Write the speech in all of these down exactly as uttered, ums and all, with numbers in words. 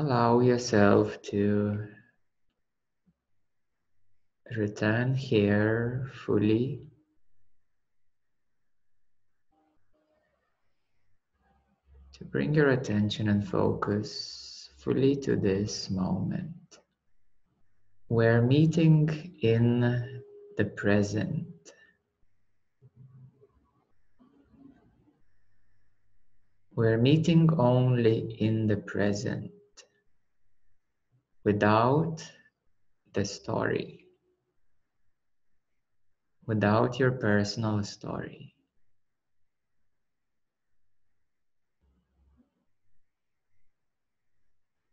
Allow yourself to return here fully. To bring your attention and focus fully to this moment. We're meeting in the present. We're meeting only in the present, without the story, without your personal story.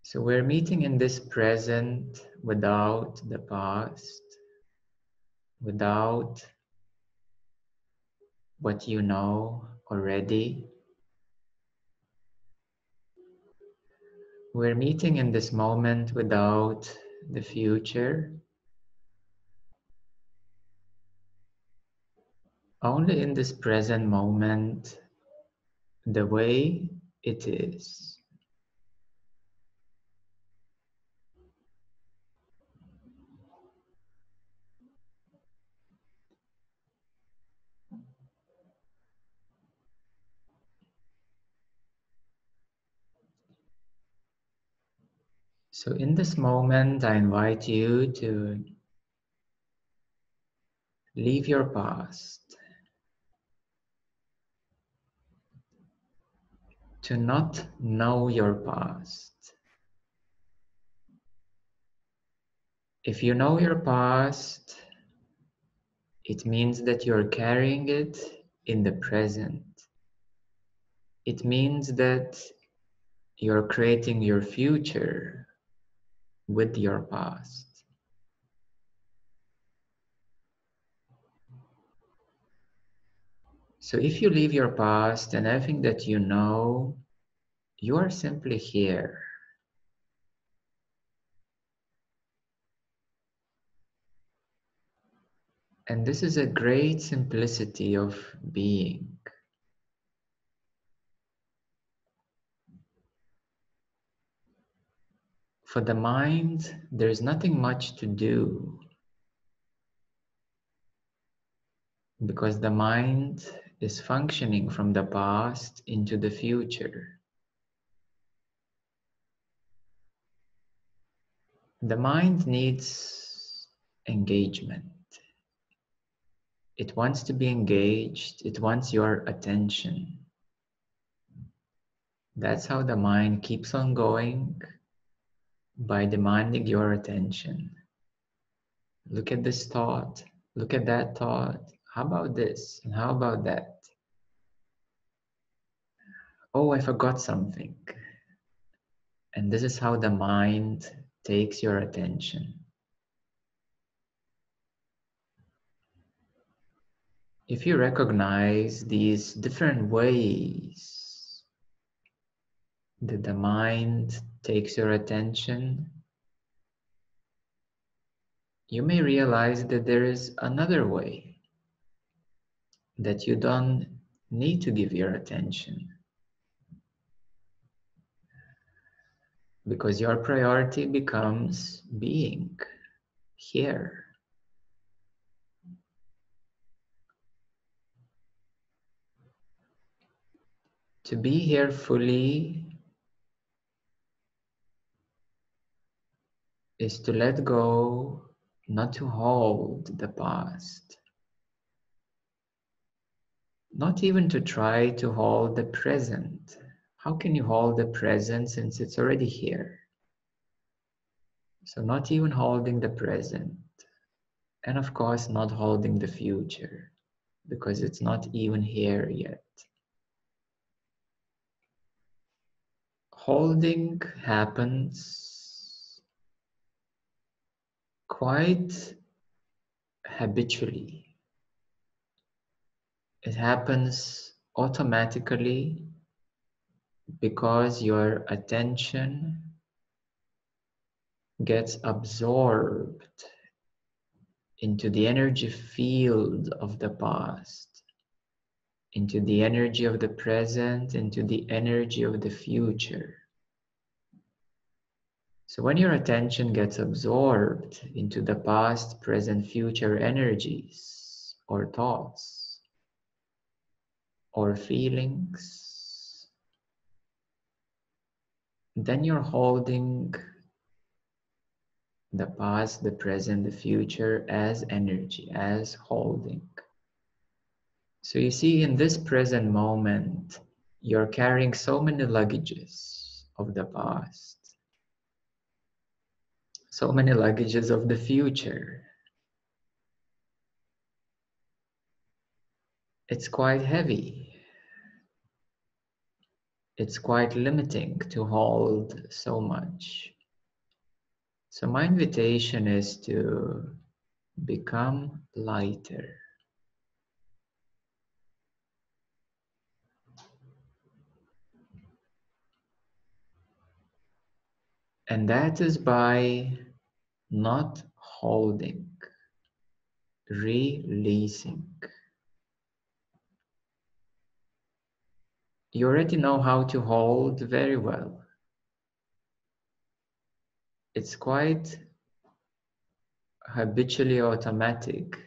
So we're meeting in this present without the past, without what you know already. We're meeting in this moment without the future. Only in this present moment, the way it is. So in this moment, I invite you to leave your past, to not know your past. If you know your past, it means that you're carrying it in the present. It means that you're creating your future with your past. So if you leave your past and everything that you know, you are simply here. And this is a great simplicity of being. For the mind, there is nothing much to do, because the mind is functioning from the past into the future. The mind needs engagement. It wants to be engaged. It wants your attention. That's how the mind keeps on going, by demanding your attention. Look at this thought, look at that thought. How about this? And how about that? Oh, I forgot something. And this is how the mind takes your attention. If you recognize these different ways that the mind takes your attention, you may realize that there is another way, that you don't need to give your attention, because your priority becomes being here. To be here fully is to let go, not to hold the past, not even to try to hold the present. How can you hold the present since it's already here? So not even holding the present, and of course not holding the future, because it's not even here yet. Holding happens quite habitually. It happens automatically because your attention gets absorbed into the energy field of the past, into the energy of the present, into the energy of the future. So when your attention gets absorbed into the past, present, future energies or thoughts or feelings, then you're holding the past, the present, the future as energy, as holding. So you see, in this present moment, you're carrying so many luggages of the past, so many luggages of the future. It's quite heavy. It's quite limiting to hold so much. So my invitation is to become lighter. And that is by not holding, releasing. You already know how to hold very well. It's quite habitually automatic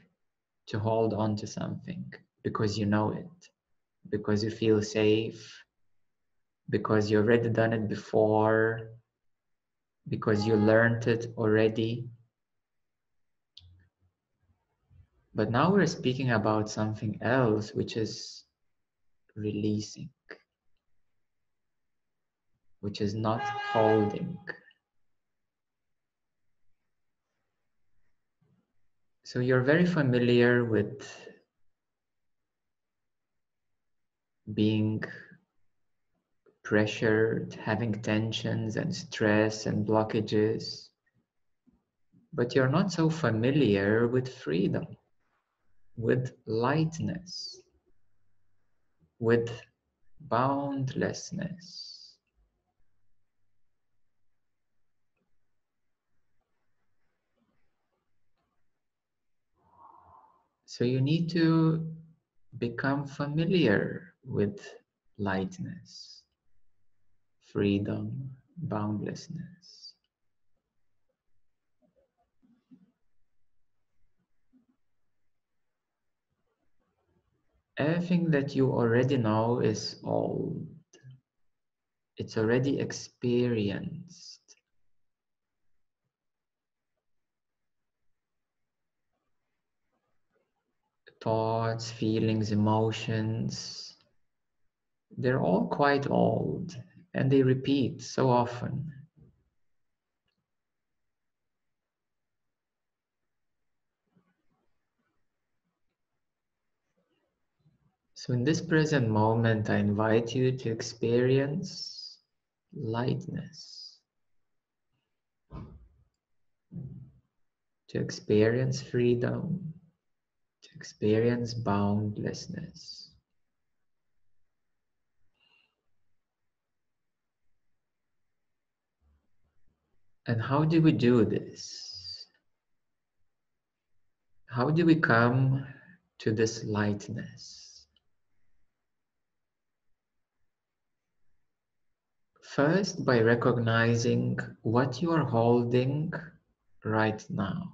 to hold on to something because you know it, because you feel safe, because you've already done it before, because you learned it already. But now we're speaking about something else, which is releasing, which is not holding. So you're very familiar with being pressured, having tensions and stress and blockages, but you're not so familiar with freedom, with lightness, with boundlessness. So you need to become familiar with lightness, freedom, boundlessness. Everything that you already know is old. It's already experienced. Thoughts, feelings, emotions, they're all quite old. And they repeat so often. So in this present moment, I invite you to experience lightness, to experience freedom, to experience boundlessness. And how do we do this? How do we come to this lightness? First, by recognizing what you are holding right now.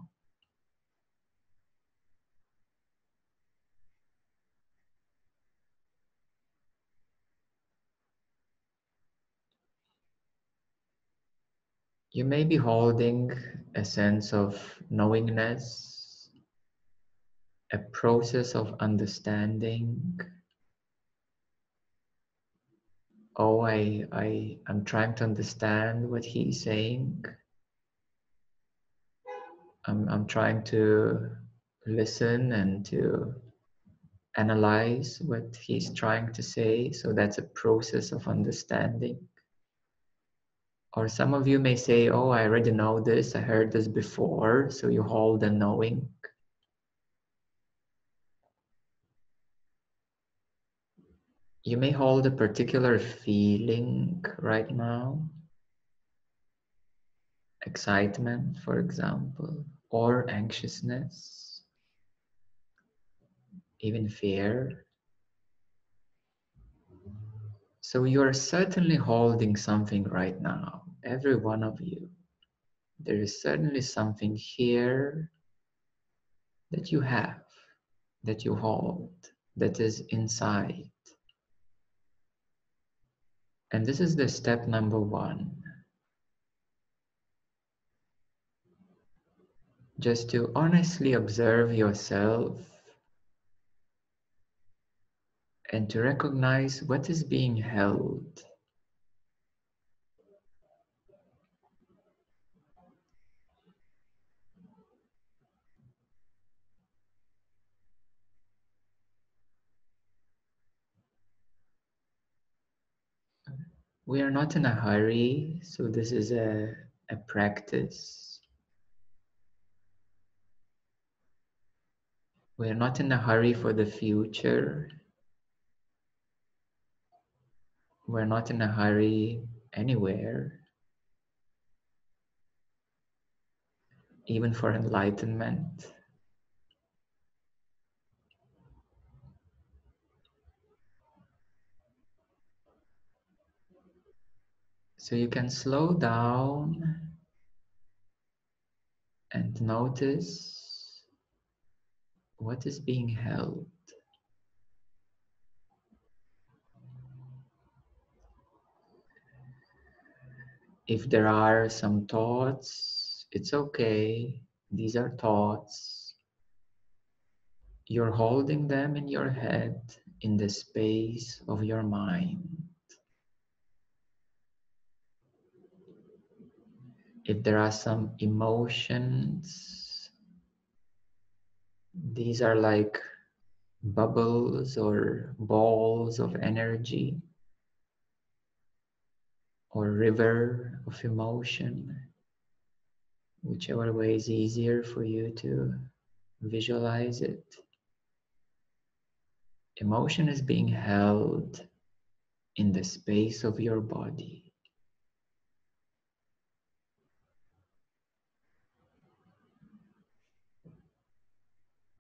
You may be holding a sense of knowingness, a process of understanding. Oh, I, I, I'm trying to understand what he's saying. I'm, I'm trying to listen and to analyze what he's trying to say. So that's a process of understanding. Or some of you may say, oh, I already know this, I heard this before, so you hold the knowing. You may hold a particular feeling right now, excitement, for example, or anxiousness, even fear. So you are certainly holding something right now, every one of you There is certainly something here that you have, that you hold, that is inside. And this is the step number one. Just to honestly observe yourself and to recognize what is being held. We are not in a hurry, so this is a, a practice. We are not in a hurry for the future. We're not in a hurry anywhere, even for enlightenment. So you can slow down and notice what is being held. If there are some thoughts, it's okay. These are thoughts. You're holding them in your head, in the space of your mind. If there are some emotions, these are like bubbles or balls of energy or river of emotion, whichever way is easier for you to visualize it. Emotion is being held in the space of your body.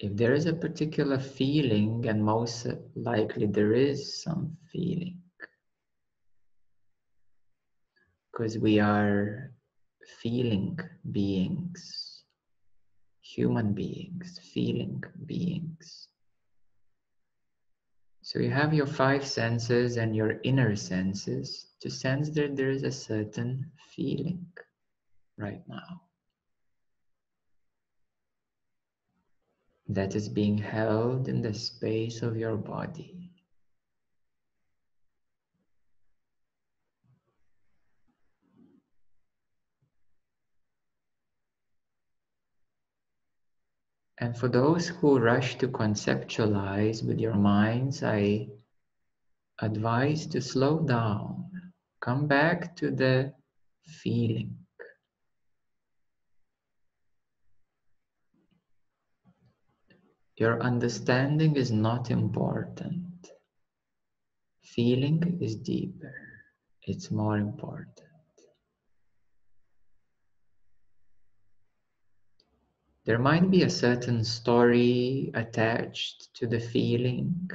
If there is a particular feeling, and most likely there is some feeling, because we are feeling beings, human beings, feeling beings. So you have your five senses and your inner senses to sense that there is a certain feeling right now that is being held in the space of your body. And for those who rush to conceptualize with your minds, I advise to slow down, come back to the feeling. Your understanding is not important. Feeling is deeper. It's more important. There might be a certain story attached to the feeling.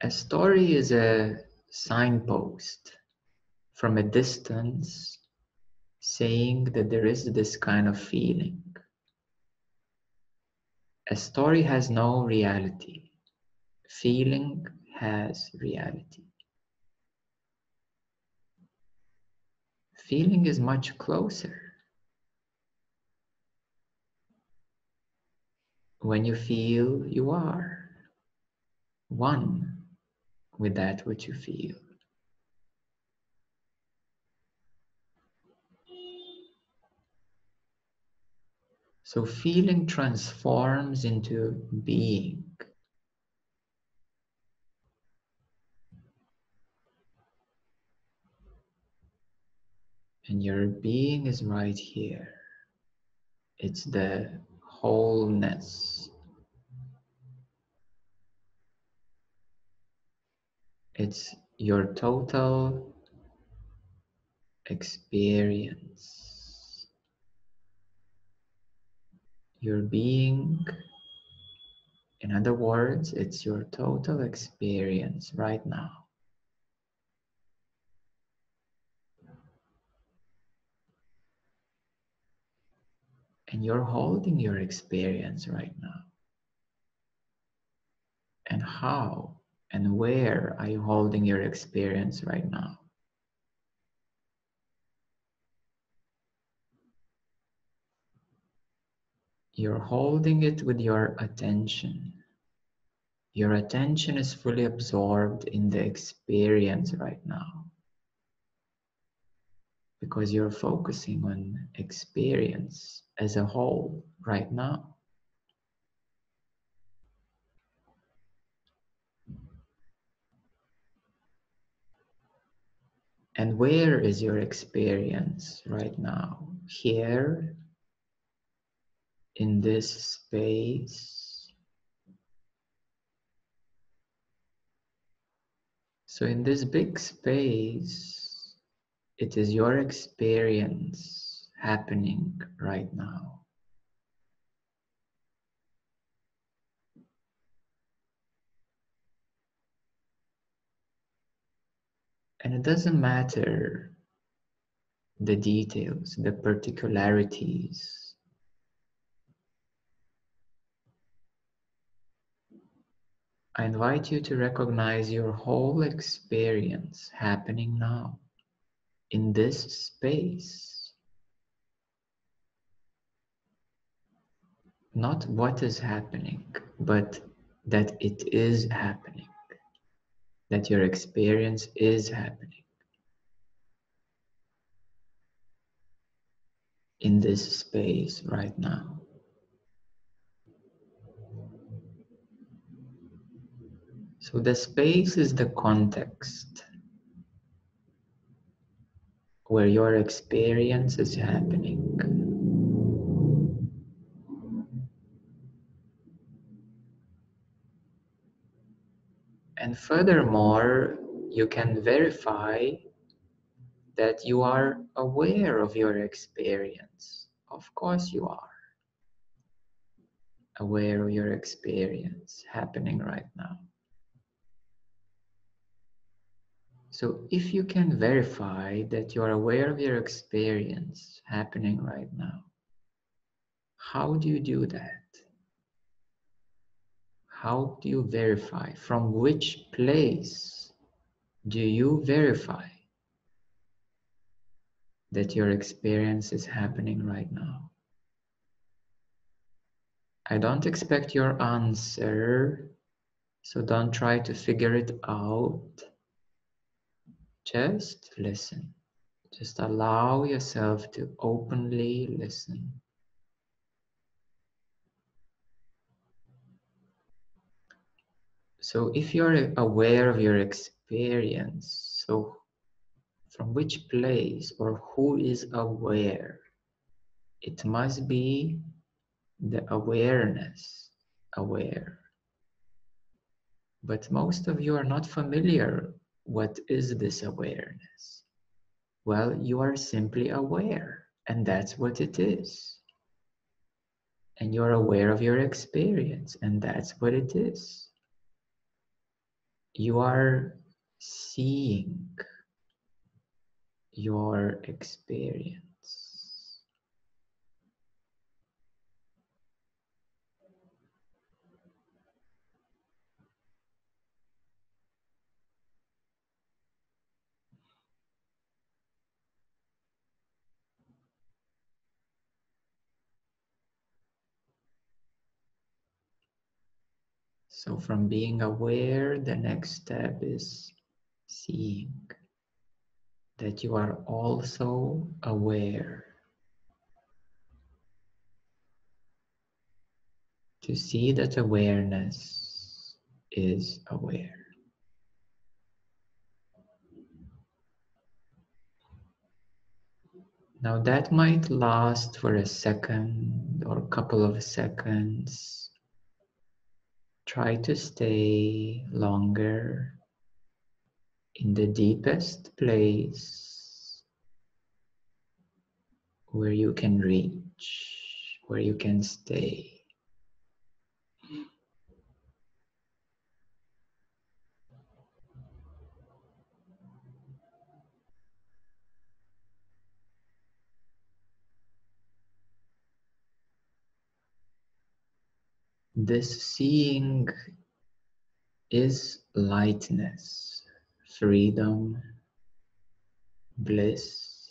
A story is a signpost from a distance saying that there is this kind of feeling. A story has no reality. Feeling has reality. Feeling is much closer. When you feel, you are one with that which you feel. So feeling transforms into being. And your being is right here. It's the wholeness. It's your total experience. Your being, in other words, it's your total experience right now. and you're holding your experience right now. And how and where are you holding your experience right now? You're holding it with your attention. Your attention is fully absorbed in the experience right now, because you're focusing on experience as a whole right now. And where is your experience right now? Here, in this space. So in this big space, it is your experience happening right now. And it doesn't matter the details, the particularities. I invite you to recognize your whole experience happening now, in this space. Not what is happening, but that it is happening. That your experience is happening in this space right now. So the space is the context where your experience is happening. And furthermore, you can verify that you are aware of your experience. Of course you are aware of your experience happening right now. So if you can verify that you are aware of your experience happening right now, how do you do that? How do you verify? From which place do you verify that your experience is happening right now? I don't expect your answer, so don't try to figure it out. Just listen. Just allow yourself to openly listen. So if you're aware of your experience, so from which place or who is aware? It must be the awareness aware. But most of you are not familiar. What is this awareness? Well, you are simply aware, and that's what it is. And you're aware of your experience, and that's what it is. You are seeing your experience. So from being aware, the next step is seeing that you are also aware. To see that awareness is aware. Now that might last for a second or a couple of seconds. Try to stay longer in the deepest place where you can reach, where you can stay. This seeing is lightness, freedom, bliss.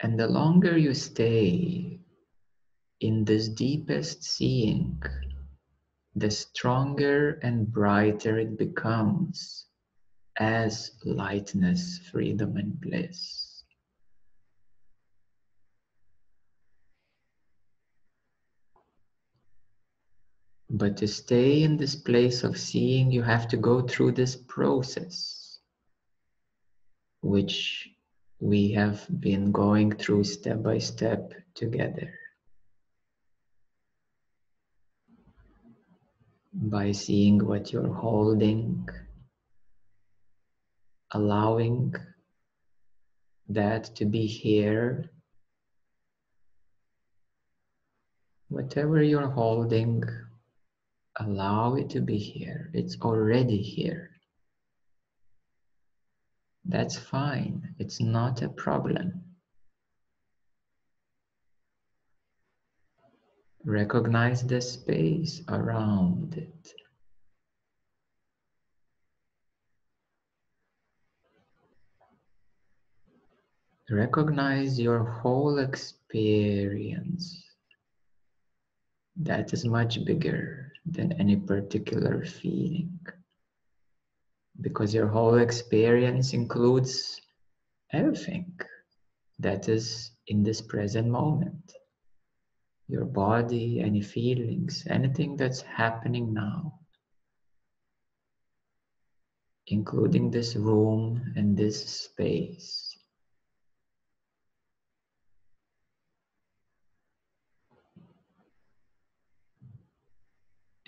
And the longer you stay in this deepest seeing, the stronger and brighter it becomes as lightness, freedom, and bliss. But to stay in this place of seeing, you have to go through this process, which we have been going through step by step together. By seeing what you're holding, allowing that to be here. Whatever you're holding, allow it to be here. It's already here. That's fine. It's not a problem. Recognize the space around it. Recognize your whole experience. That is much bigger than any particular feeling, because your whole experience includes everything that is in this present moment. Your body, any feelings, anything that's happening now, including this room and this space.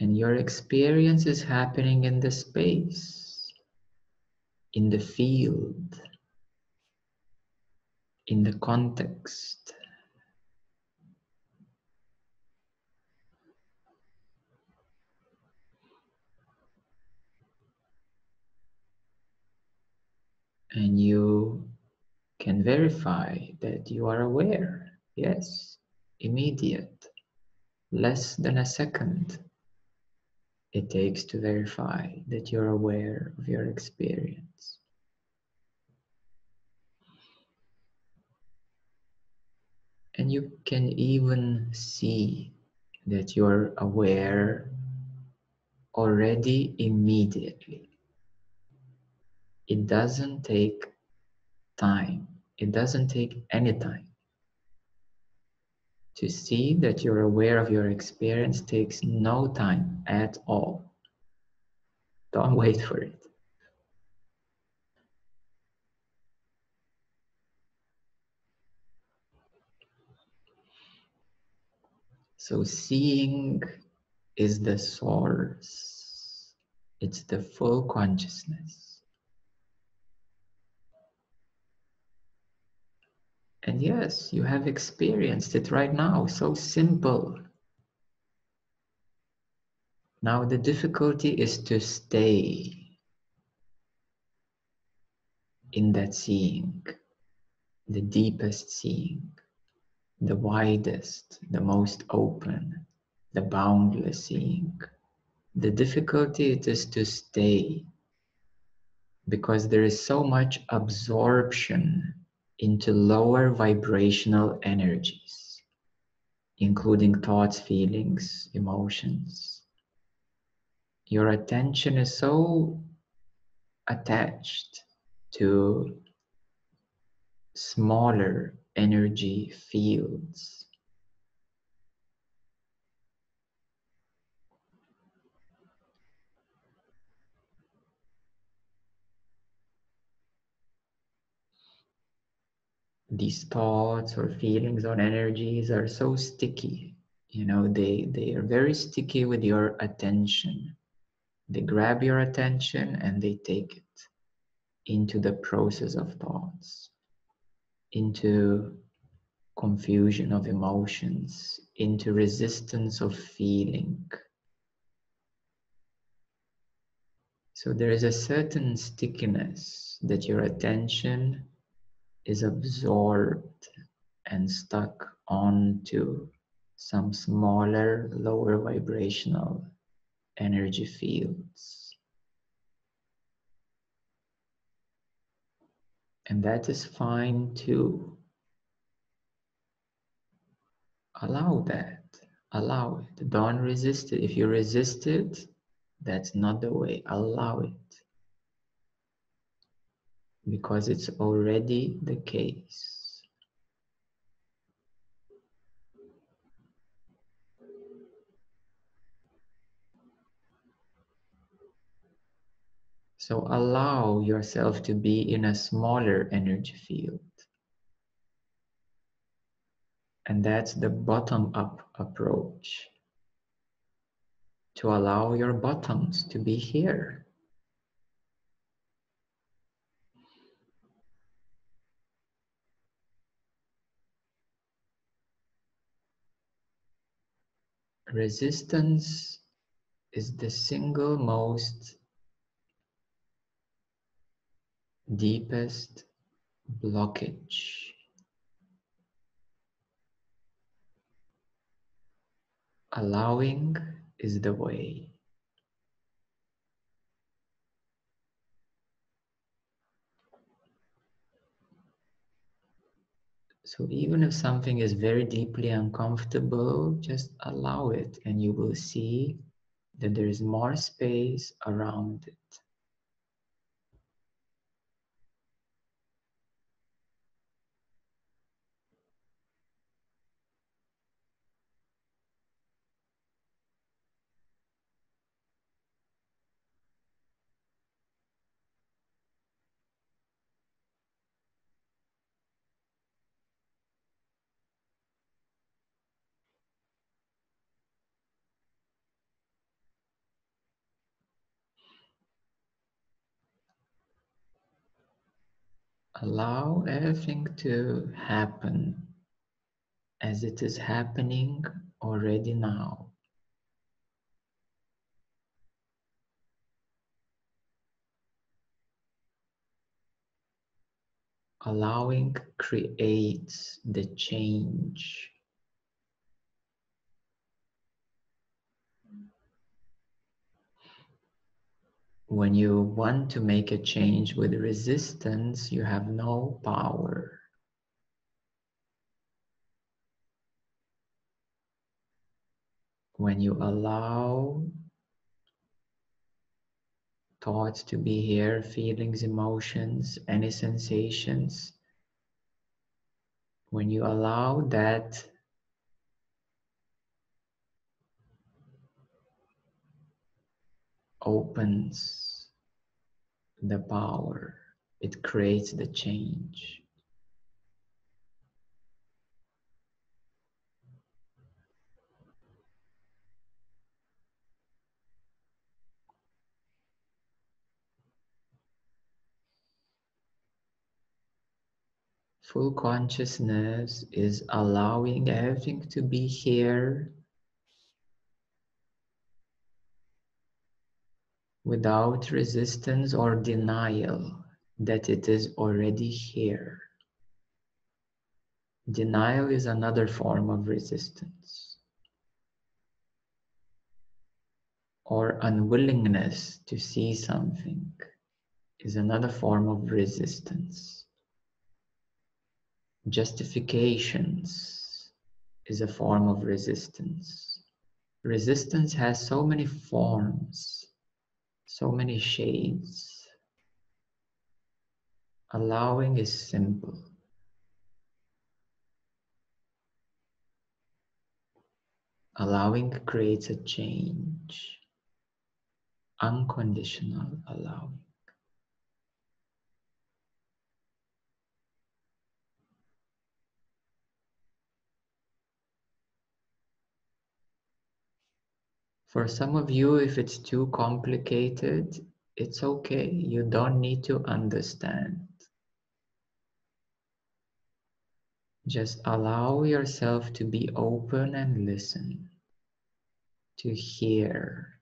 And your experience is happening in the space, in the field, in the context. And you can verify that you are aware. Yes, immediate, less than a second it takes to verify that you're aware of your experience. And you can even see that you're aware already immediately. It doesn't take time. It doesn't take any time. To see that you're aware of your experience takes no time at all. Don't wait for it. So seeing is the source. It's the full consciousness. And yes, you have experienced it right now, so simple. Now the difficulty is to stay in that seeing, the deepest seeing, the widest, the most open, the boundless seeing. The difficulty it is to stay, because there is so much absorption into lower vibrational energies, including thoughts, feelings, emotions. Your attention is so attached to smaller energy fields. These thoughts or feelings or energies are so sticky, you know, they, they are very sticky with your attention. They grab your attention and they take it into the process of thoughts, into confusion of emotions, into resistance of feeling. So there is a certain stickiness that your attention is absorbed and stuck on to some smaller, lower vibrational energy fields. And that is fine too. Allow that, allow it. Don't resist it. If you resist it, that's not the way. Allow it. Because it's already the case. So allow yourself to be in a smaller energy field. And that's the bottom-up approach. To allow your bottoms to be here. Resistance is the single most deepest blockage. Allowing is the way. So even if something is very deeply uncomfortable, just allow it, and you will see that there is more space around it. Allow everything to happen as it is happening already now. Allowing creates the change. When you want to make a change with resistance, you have no power. When you allow thoughts to be here, feelings, emotions, any sensations, when you allow that opens the power, it creates the change. Full consciousness is allowing everything to be here without resistance or denial that it is already here. Denial is another form of resistance, or unwillingness to see something is another form of resistance. Justifications is a form of resistance. Resistance has so many forms. So many shades. Allowing is simple. Allowing creates a change. Unconditional allowing. For some of you, if it's too complicated, it's okay. You don't need to understand. Just allow yourself to be open and listen, to hear.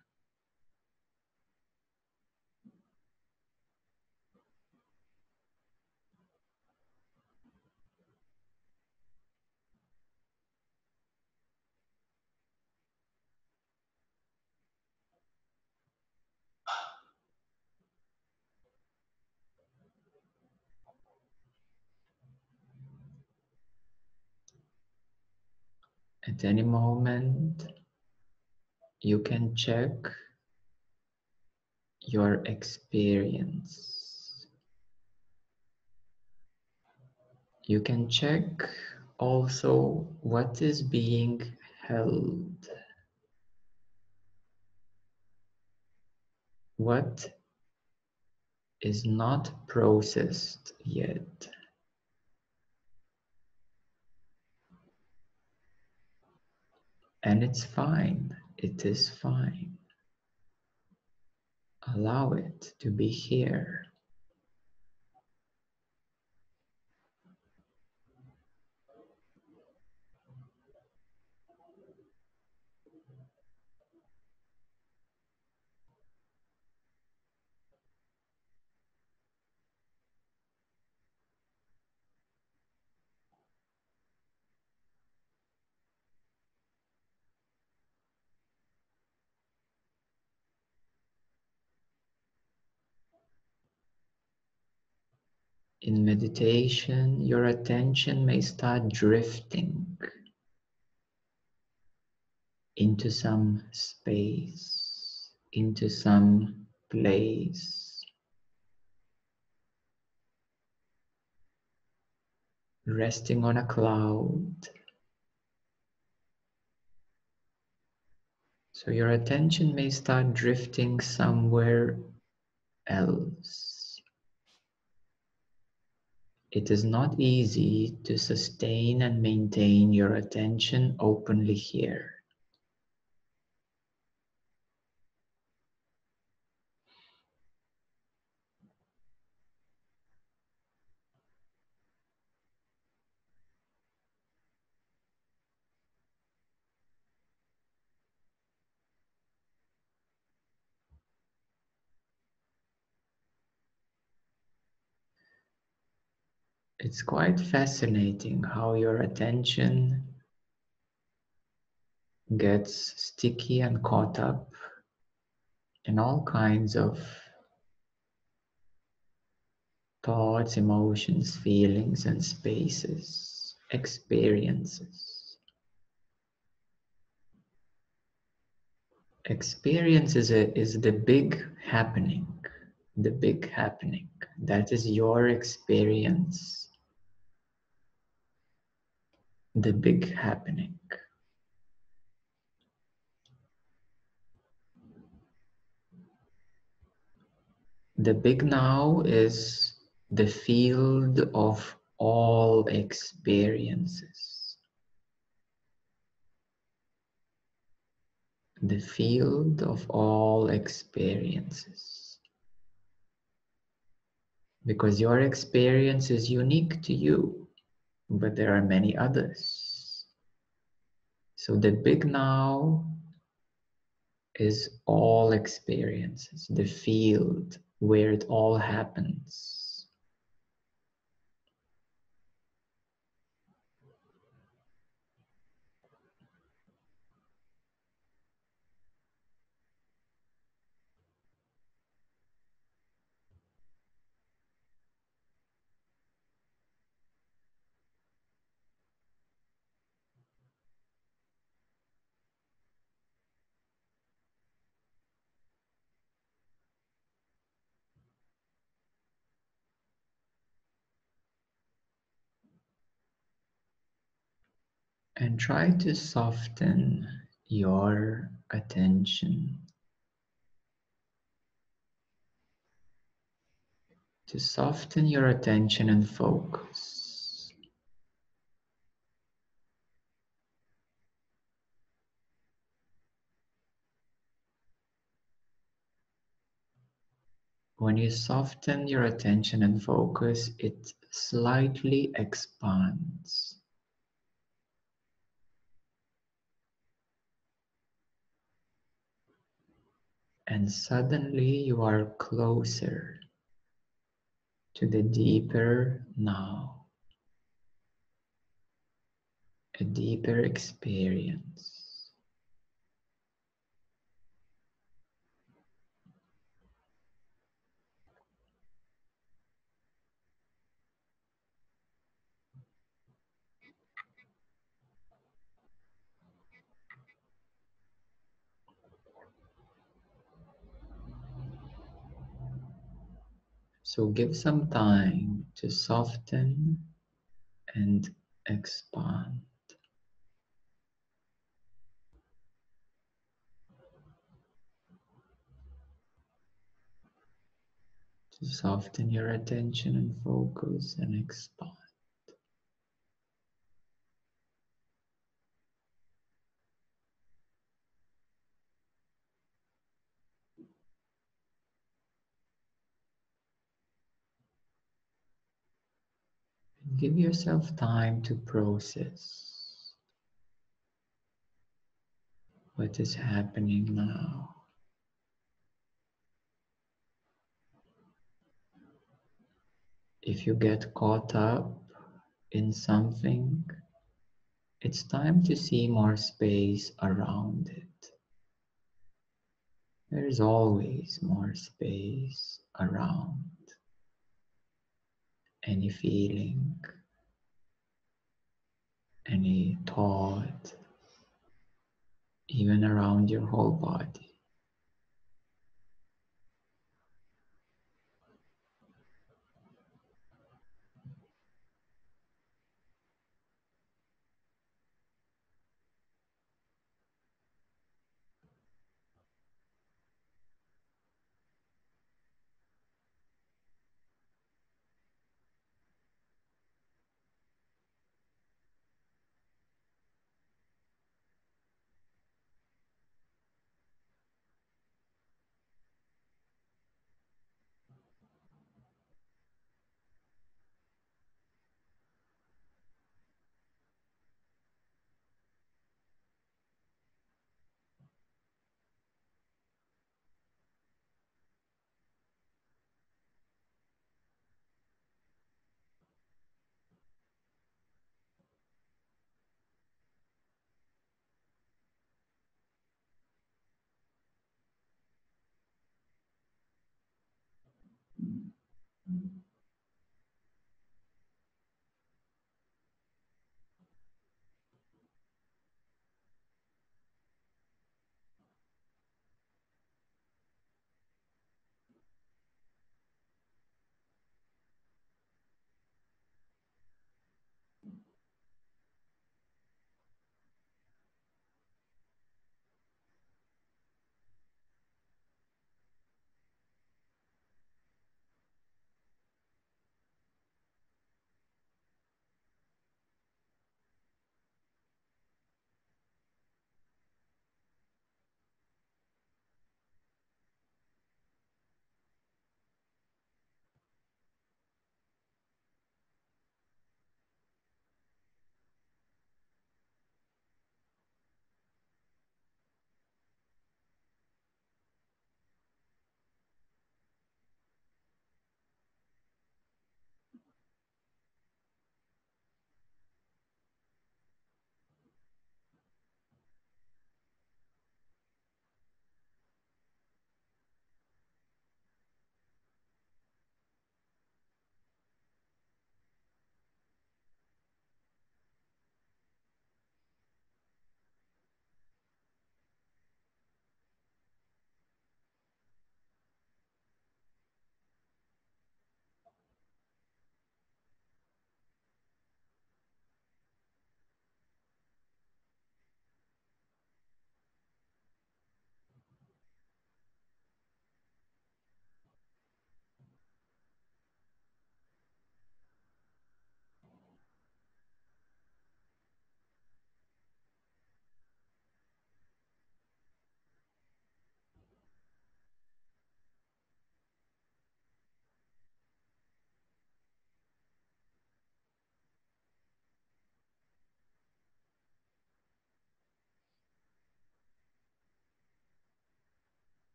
At any moment, you can check your experience. You can check also what is being held. What is not processed yet. And it's fine, it is fine. Allow it to be here. In meditation, your attention may start drifting into some space, into some place. Resting on a cloud. So your attention may start drifting somewhere else. It is not easy to sustain and maintain your attention openly here. It's quite fascinating how your attention gets sticky and caught up in all kinds of thoughts, emotions, feelings, and spaces, experiences. Experience is, a, is the big happening, the big happening. That is your experience. The big happening. The big now is the field of all experiences. The field of all experiences. Because your experience is unique to you. But there are many others. So the big now is all experiences, the field where it all happens. And try to soften your attention. To soften your attention and focus. When you soften your attention and focus, it slightly expands. And suddenly you are closer to the deeper now, a deeper experience. So give some time to soften and expand. To soften your attention and focus and expand. And give yourself time to process what is happening now. If you get caught up in something, it's time to see more space around it. There is always more space around any feeling, any thought, even around your whole body.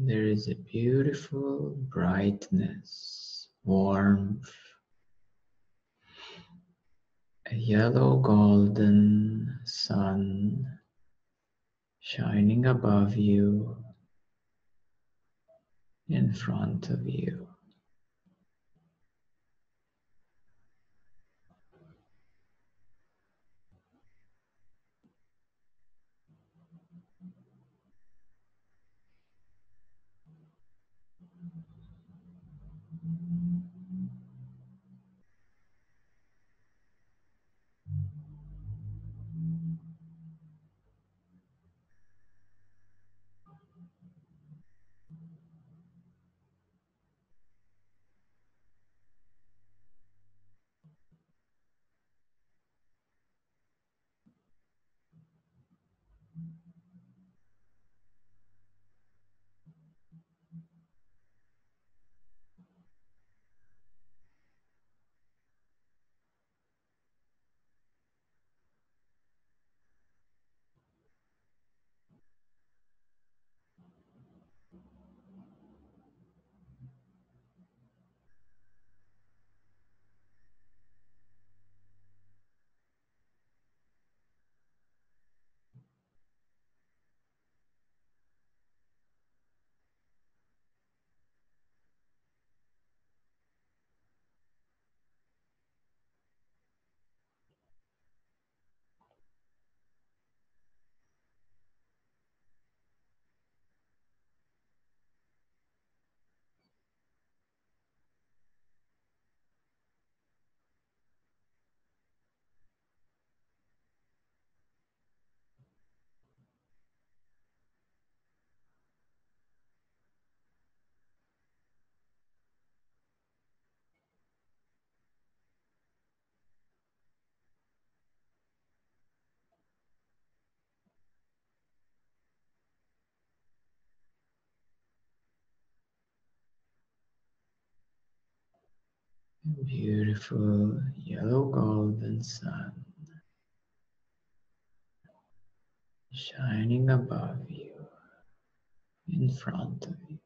There is a beautiful brightness, warmth, a yellow golden sun shining above you, in front of you. Beautiful yellow golden sun shining above you, in front of you.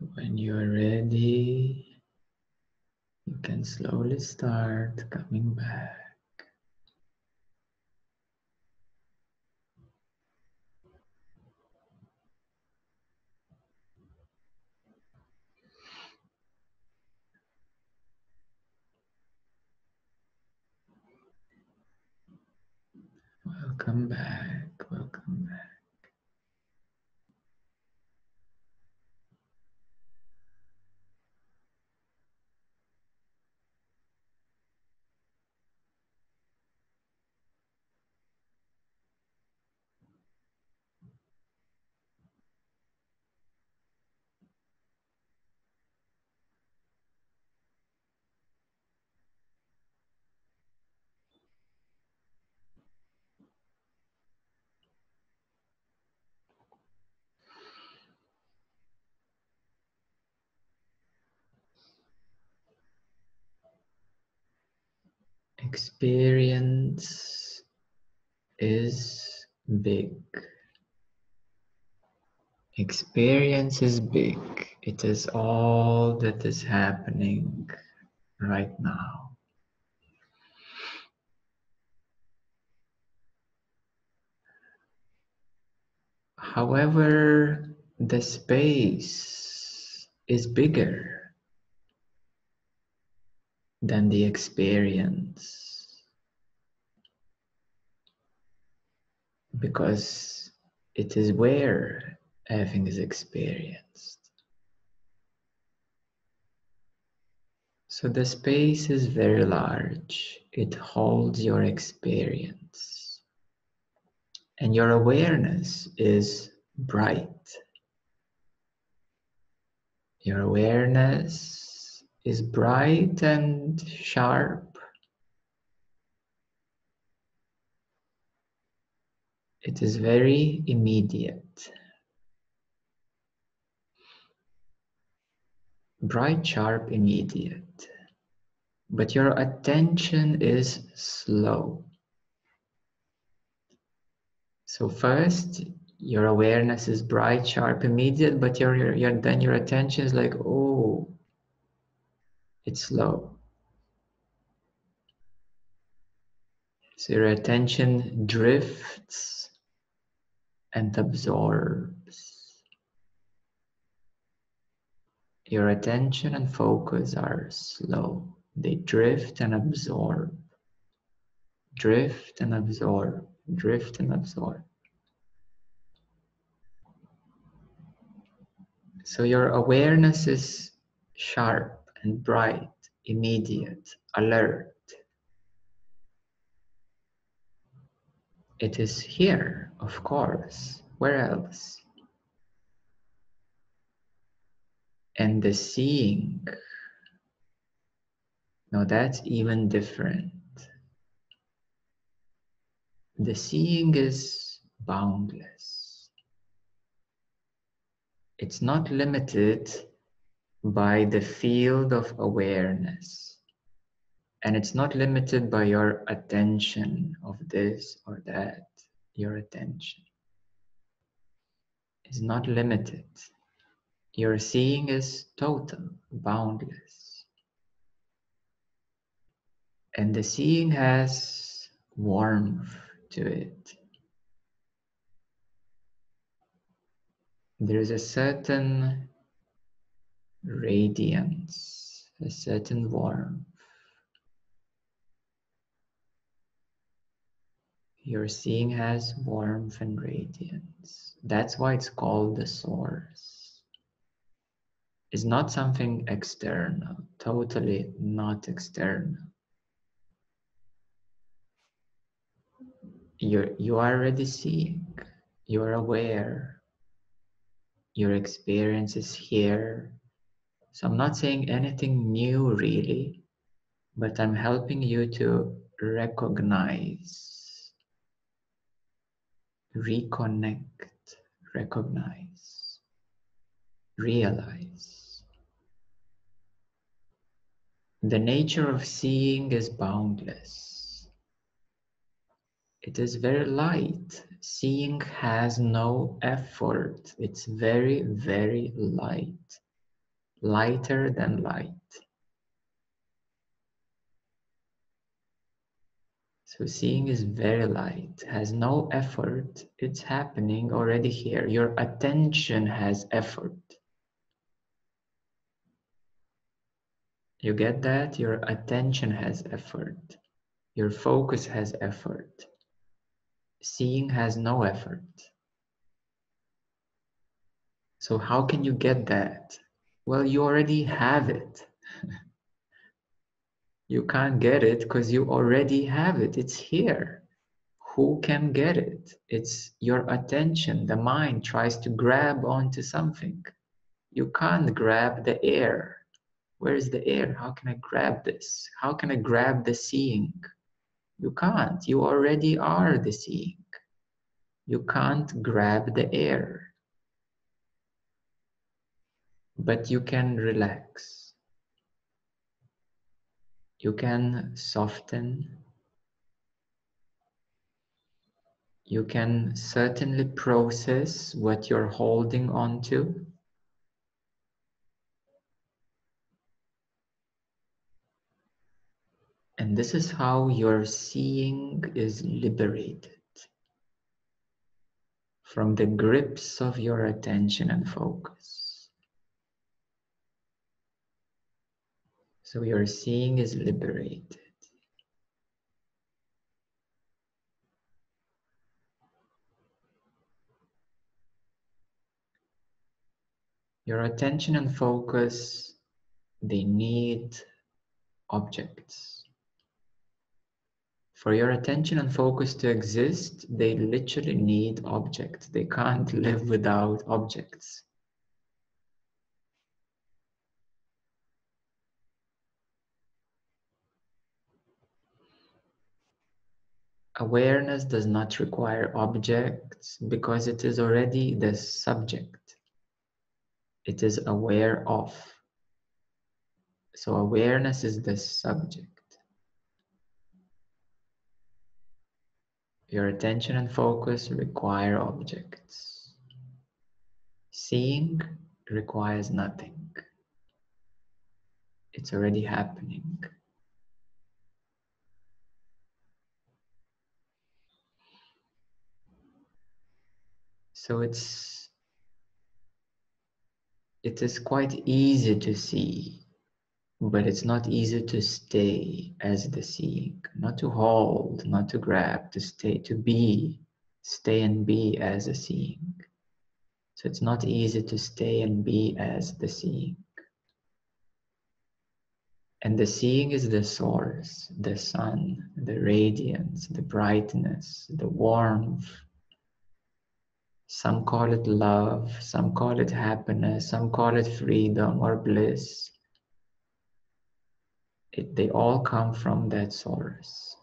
So when you're ready, you can slowly start coming back. Welcome back, welcome back. Experience is big. Experience is big. It is all that is happening right now. However, the space is bigger than the experience, because it is where everything is experienced. So the space is very large. It holds your experience, and your awareness is bright. Your awareness is bright and sharp. It is very immediate. Bright, sharp, immediate. But your attention is slow. So first, your awareness is bright, sharp, immediate, but your, your, your then your attention is like, oh, it's slow. So your attention drifts and absorbs. Your attention and focus are slow. They drift and absorb. Drift and absorb. Drift and absorb. So your awareness is sharp and bright, immediate, alert. It is here, of course, where else? And the seeing, now that's even different. The seeing is boundless. It's not limited by the field of awareness, and it's not limited by your attention of this or that. Your attention is not limited. Your seeing is total, boundless, and the seeing has warmth to it. There is a certain radiance, a certain warmth. Your seeing has warmth and radiance. That's why it's called the source. It's not something external, totally not external. You're, you are already seeing, you're aware, your experience is here. So I'm not saying anything new really, but I'm helping you to recognize, reconnect, recognize, realize. The nature of seeing is boundless. It is very light. Seeing has no effort. It's very, very light. lighter than light. So seeing is very light, has no effort. It's happening already here. Your attention has effort. You get that? Your attention has effort. Your focus has effort. Seeing has no effort. So how can you get that? Well, you already have it. You can't get it because you already have it. It's here. Who can get it? It's your attention. The mind tries to grab onto something. You can't grab the air. Where is the air? How can I grab this? How can I grab the seeing? You can't. You already are the seeing. You can't grab the air. But you can relax. You can soften. You can certainly process what you're holding on to. And this is how your seeing is liberated from the grips of your attention and focus. So your seeing is liberated. Your attention and focus, they need objects. For your attention and focus to exist, they literally need objects. They can't live without objects. Awareness does not require objects because it is already the subject. It is aware of. So awareness is the subject. Your attention and focus require objects. Seeing requires nothing. It's already happening. So it's, it is quite easy to see, but it's not easy to stay as the seeing, not to hold, not to grab, to stay, to be, stay and be as a seeing. So it's not easy to stay and be as the seeing. And the seeing is the source, the sun, the radiance, the brightness, the warmth. Some call it love, some call it happiness, some call it freedom or bliss. It, they all come from that source.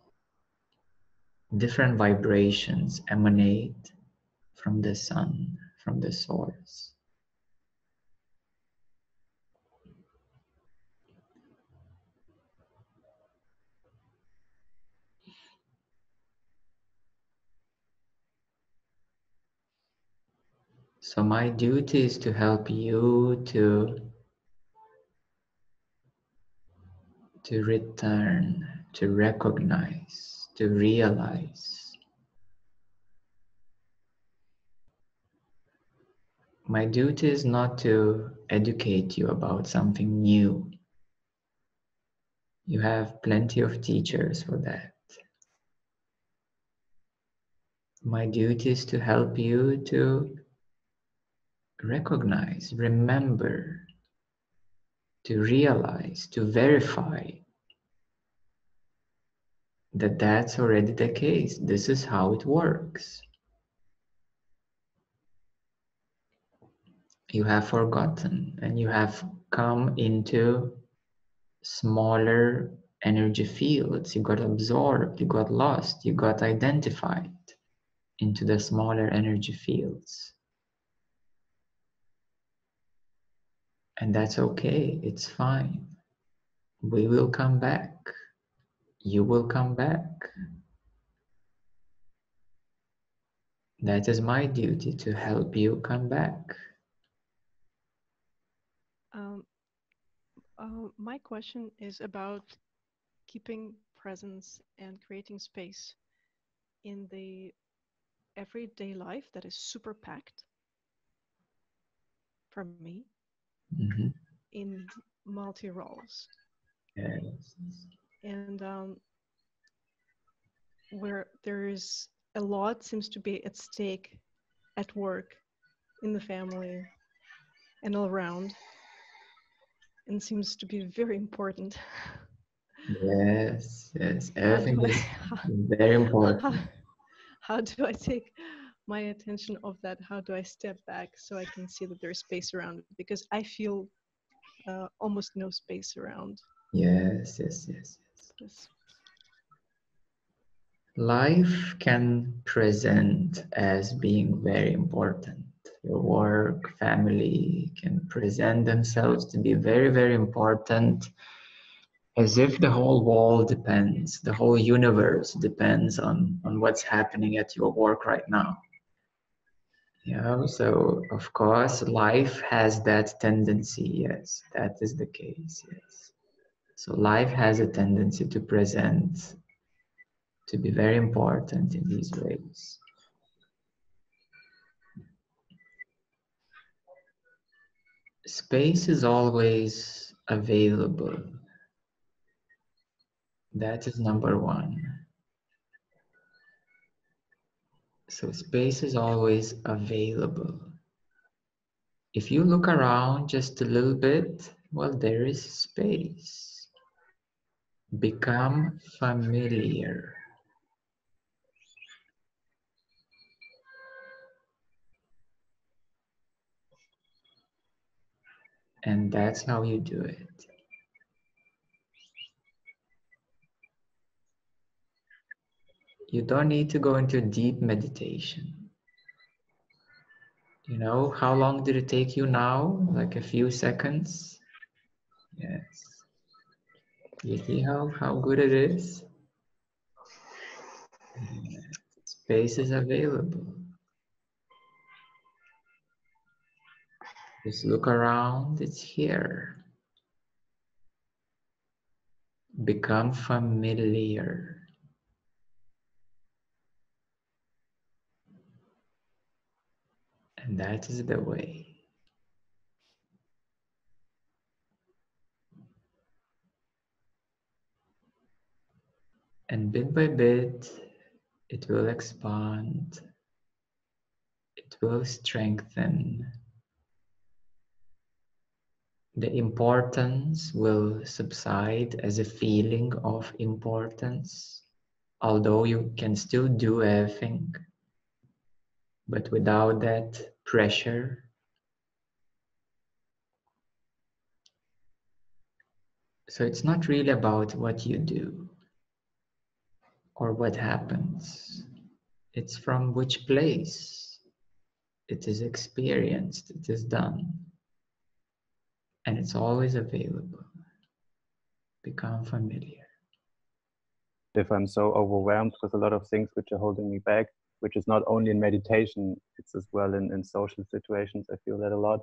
Different vibrations emanate from the sun, from the source. So my duty is to help you to, to return, to recognize, to realize. My duty is not to educate you about something new. You have plenty of teachers for that. My duty is to help you to recognize, remember, to realize, to verify that that's already the case. This is how it works. You have forgotten and you have come into smaller energy fields. You got absorbed, you got lost, you got identified into the smaller energy fields. And that's okay, it's fine. We will come back. You will come back. That is my duty, to help you come back. Um, Uh, my question is about keeping presence and creating space in the everyday life that is super packed for me, mm-hmm. in multi-roles. Yes. And um, where there is a lot seems to be at stake at work, in the family, and all around, and seems to be very important. Yes, yes, everything is very important. How, how do I take my attention off that? How do I step back so I can see that there's space around it? Because I feel uh, almost no space around. Yes, yes, yes, yes, yes. Life can present as being very important. Your work, family can present themselves to be very, very important, as if the whole world depends, the whole universe depends on, on what's happening at your work right now. You know, so of course, life has that tendency, yes, that is the case, yes. So life has a tendency to present, to be very important in these ways. Space is always available. That is number one. So space is always available. If you look around just a little bit, well, there is space. Become familiar. And that's how you do it. You don't need to go into deep meditation. You know, how long did it take you now? Like a few seconds? Yes. You see how, how good it is? Space is available. Just look around, it's here. Become familiar. And that is the way. And bit by bit, it will expand. It will strengthen. The importance will subside as a feeling of importance, although you can still do everything, but without that pressure. So it's not really about what you do or what happens. It's from which place it is experienced, it is done. And it's always available. Become familiar. If I'm so overwhelmed with a lot of things which are holding me back, which is not only in meditation, it's as well in, in social situations, I feel that a lot.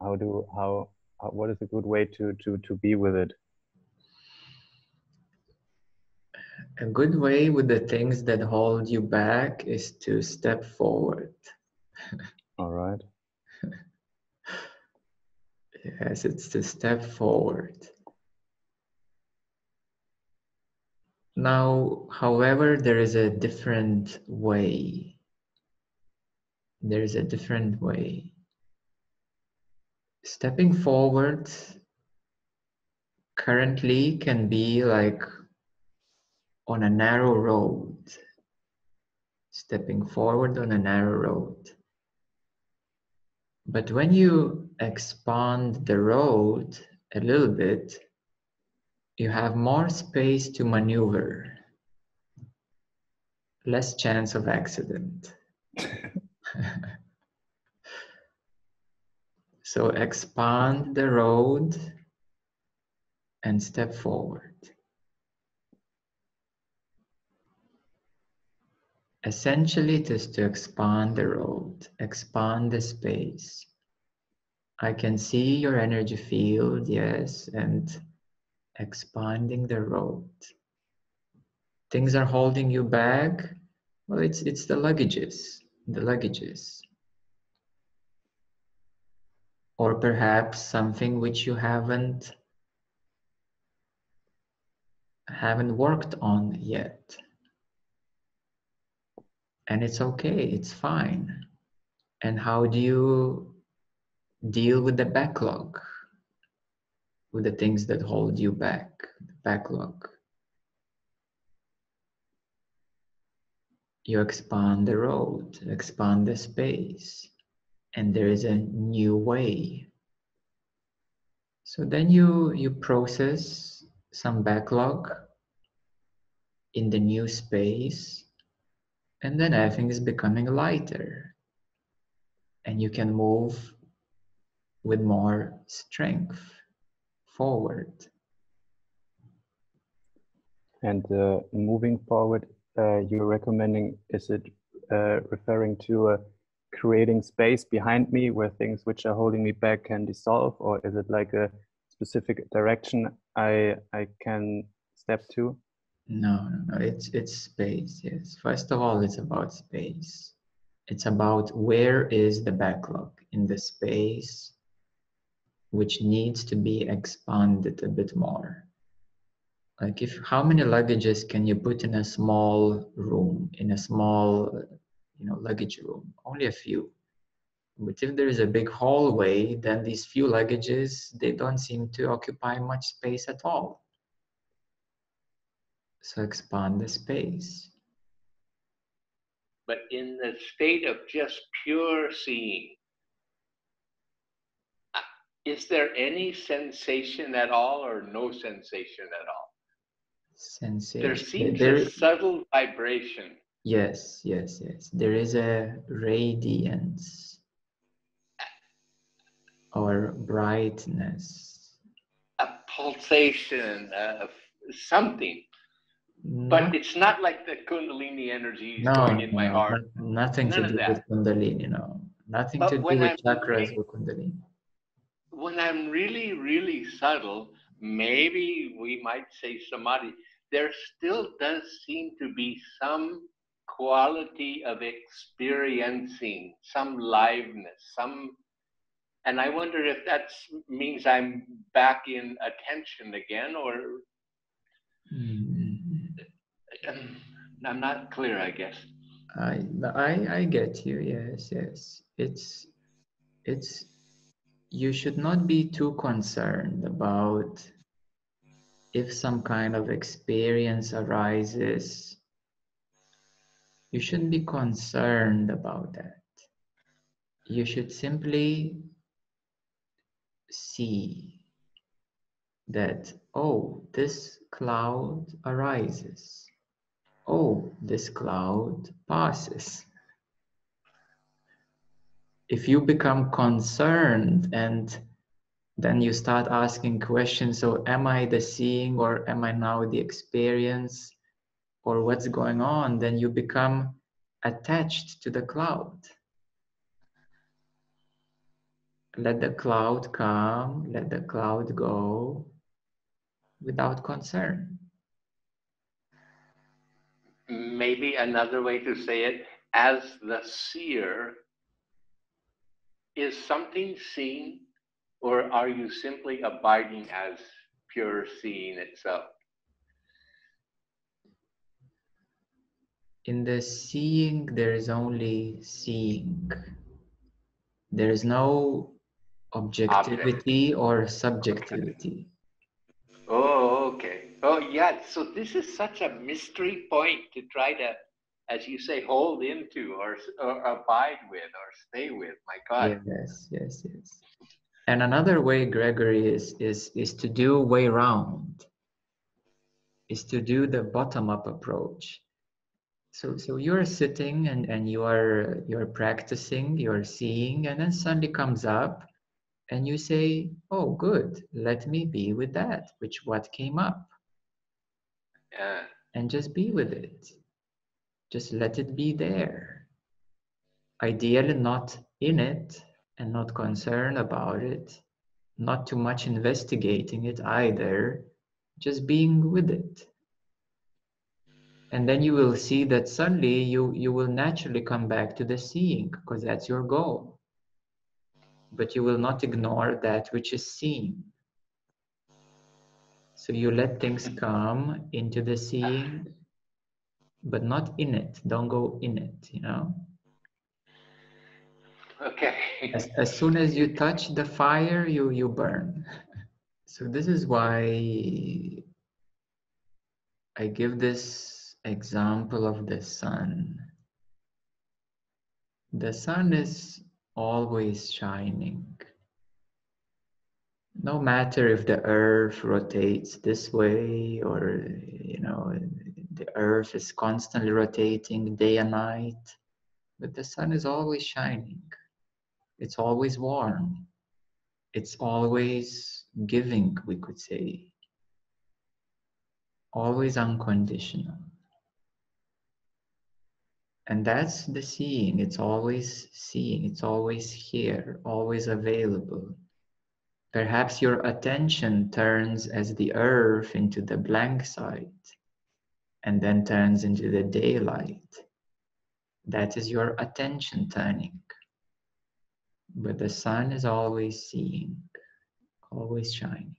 How do, how, how what is a good way to, to, to be with it? A good way with the things that hold you back is to step forward. All right. Yes, it's to step forward. Now, however, there is a different way. There is a different way. Stepping forward currently can be like on a narrow road. Stepping forward on a narrow road. But when you expand the road a little bit, you have more space to maneuver, less chance of accident. So expand the road and step forward. Essentially, it is to expand the road, expand the space. I can see your energy field, yes, and expanding the road. Things are holding you back. Well, it's, it's the luggages, the luggages. Or perhaps something which you haven't, haven't worked on yet. And it's okay, it's fine. And how do you deal with the backlog? With the things that hold you back, the backlog. You expand the road, expand the space, and there is a new way. So then you, you process some backlog in the new space, and then everything is becoming lighter. And you can move with more strength forward. And uh, moving forward, uh, you're recommending, is it uh, referring to uh, creating space behind me where things which are holding me back can dissolve, or is it like a specific direction I, I can step to? No, no, no, it's, it's space, yes. First of all, it's about space. It's about where is the backlog in the space which needs to be expanded a bit more. Like if, how many luggages can you put in a small room, in a small, you know, luggage room? Only a few. But if there is a big hallway, then these few luggages, they don't seem to occupy much space at all. So expand the space. But in the state of just pure seeing, is there any sensation at all or no sensation at all? Sensation. There seems there, a subtle vibration. Yes, yes, yes. There is a radiance or brightness. A pulsation of something. No. But it's not like the Kundalini energy is no, going in no, my heart. No, nothing None to do with Kundalini, no. Nothing but to do with I'm chakras or Kundalini. When I'm really, really subtle, maybe we might say samadhi, there still does seem to be some quality of experiencing, some liveness, some... And I wonder if that means I'm back in attention again, or... Mm. I'm not clear, I guess. I, I I get you. Yes, yes. It's it's. You should not be too concerned about if some kind of experience arises. You shouldn't be concerned about that. You should simply see that, oh, this cloud arises. Oh, this cloud passes. If you become concerned and then you start asking questions, so am I the seeing or am I now the experience or what's going on? Then you become attached to the cloud. Let the cloud come, let the cloud go without concern. Maybe another way to say it, as the seer, is something seen, or are you simply abiding as pure seeing itself? In the seeing, there is only seeing. There is no objectivity Object. or subjectivity. Oh, okay. Oh, yeah. So this is such a mystery point to try to, as you say, hold into or, or abide with or stay with. My God. Yes, yes, yes. And another way, Gregory, is, is, is to do way round, is to do the bottom-up approach. So, so you're sitting and, and you are, you're practicing, you're seeing, and then suddenly comes up and you say, oh, good, let me be with that, which what came up. Yeah. And just be with it. Just let it be there. Ideally not in it and not concerned about it, not too much investigating it either, just being with it. And then you will see that suddenly you, you will naturally come back to the seeing, because that's your goal. But you will not ignore that which is seen. So you let things come into the seeing, but not in it. Don't go in it, you know? Okay. As, as soon as you touch the fire, you, you burn. So this is why I give this example of the sun. The sun is always shining. No matter if the earth rotates this way or, you know, the earth is constantly rotating day and night, but the sun is always shining. It's always warm. It's always giving, we could say. Always unconditional. And that's the seeing. It's always seeing. It's always here, always available. Perhaps your attention turns as the earth into the blank side and then turns into the daylight. That is your attention turning. But the sun is always seeing, always shining.